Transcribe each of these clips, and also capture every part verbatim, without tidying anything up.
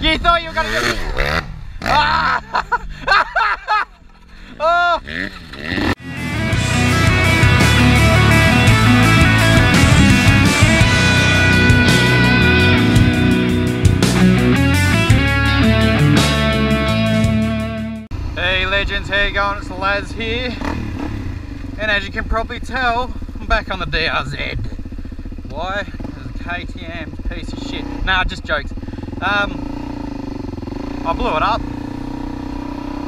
You thought you were gonna get me. Ah! Oh! Hey legends, how you going? It's Laz here, and as you can probably tell, I'm back on the D R Z. Why? Because K T M piece of shit. Nah, just jokes. Um, I blew it up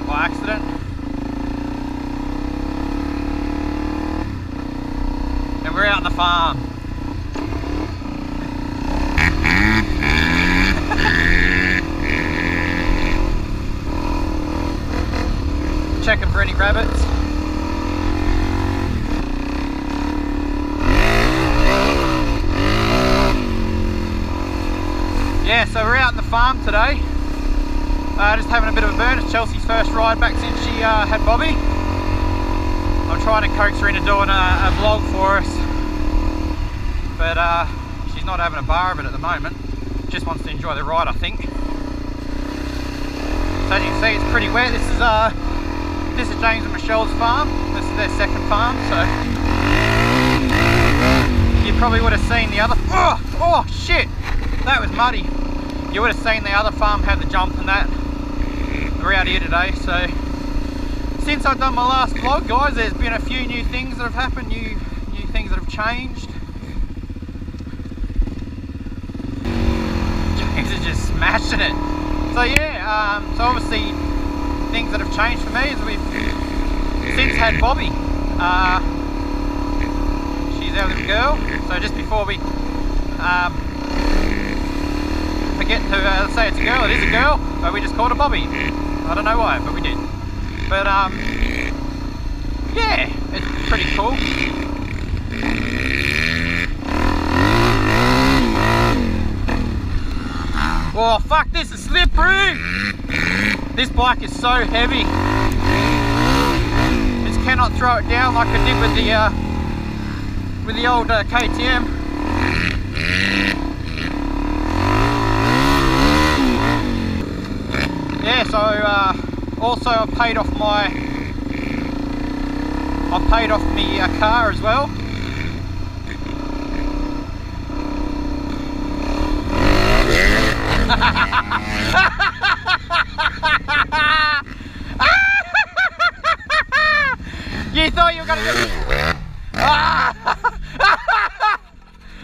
by accident. And we're out on the farm. Checking for any rabbits. Yeah, so we're out on the farm today. Uh, just having a bit of a burn. It's Chelsea's first ride back since she uh, had Bobby. I'm trying to coax her into doing a, a vlog for us, but uh, she's not having a bar of it at the moment. Just wants to enjoy the ride, I think. So as you can see, it's pretty wet. This is uh, this is James and Michelle's farm. This is their second farm, so you probably would have seen the other. Oh, oh shit! That was muddy. You would have seen the other farm had the jump and that. We're out here today, so since I've done my last vlog, guys, there's been a few new things that have happened, new new things that have changed. James is just smashing it. So yeah, um, so obviously things that have changed for me is we've since had Bobby. Uh, she's our little girl. So just before we um, forget to uh, say it's a girl, it is a girl, but we just called her Bobby. I don't know why, but we did. But um, yeah, it's pretty cool. Oh fuck, this is slippery! This bike is so heavy. Just cannot throw it down like I did with the uh, with the old uh, K T M. Yeah, so uh, also I paid off my I paid off my uh, car as well. You thought you were gonna get me. Ah!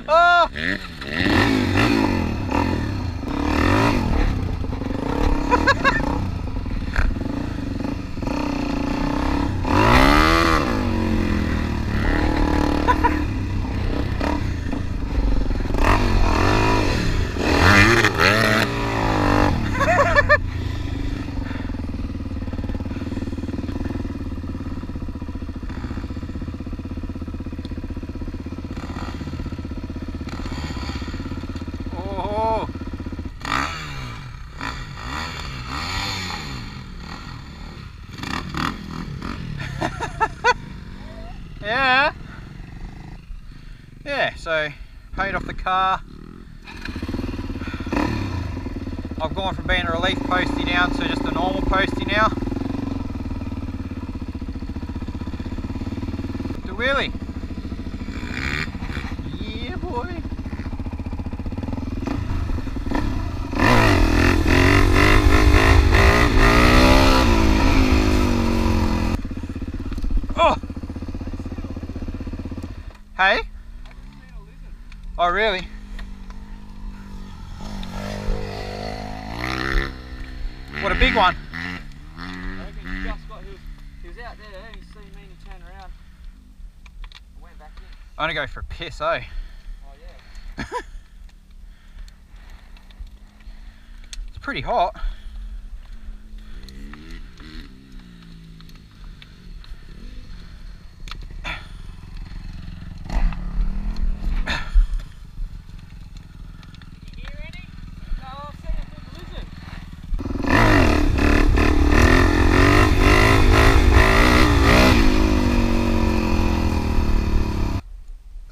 Oh! Yeah, yeah, so paid off the car. I've gone from being a relief postie now to just a normal postie now. The wheelie. Yeah boy. Hey? Oh really? What a big one. I reckon he just got, he was, he was out there and he seen me and he turned around and went back in. I'm gonna go for a piss, eh? Oh yeah. It's pretty hot.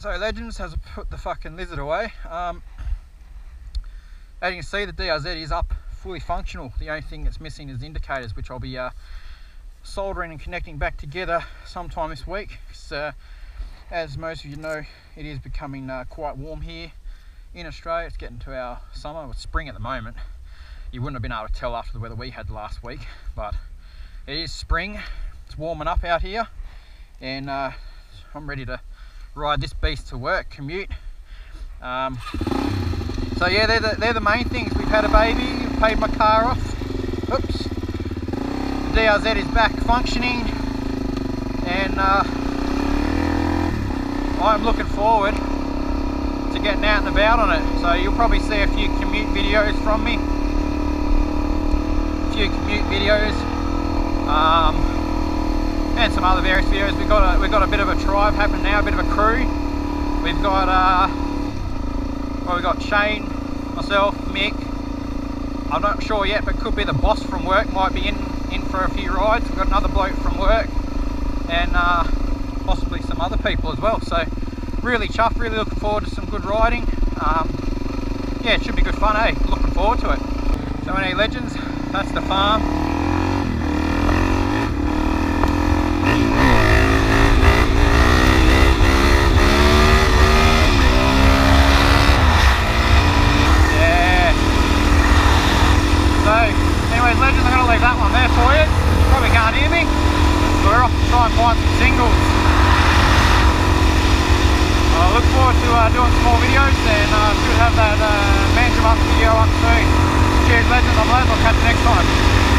So Legends has put the fucking lizard away. Um, as you can see, the D R Z is up, fully functional. The only thing that's missing is the indicators, which I'll be uh, soldering and connecting back together sometime this week. So, as most of you know, it is becoming uh, quite warm here in Australia. It's getting to our summer, or spring at the moment. You wouldn't have been able to tell after the weather we had last week, but it is spring. It's warming up out here, and uh, I'm ready to ride this beast to work, commute. Um, so yeah, they're the, they're the main things. We've had a baby, paid my car off. Oops. The D R Z is back functioning, and uh, I'm looking forward to getting out and about on it. So you'll probably see a few commute videos from me. A few commute videos, um, and some other various videos. We've got a, we've got a bit of a tribe happening now, a bit of a crew. We've got uh, well, we've got Shane, myself, Mick. I'm not sure yet, but could be the boss from work might be in. in for a few rides. We've got another bloke from work, and uh, possibly some other people as well. So really chuffed, really looking forward to some good riding. Um, yeah, it should be good fun, eh? Looking forward to it. So anyway, Legends, that's the farm. Legend, I'm Laz, I'll catch you next time.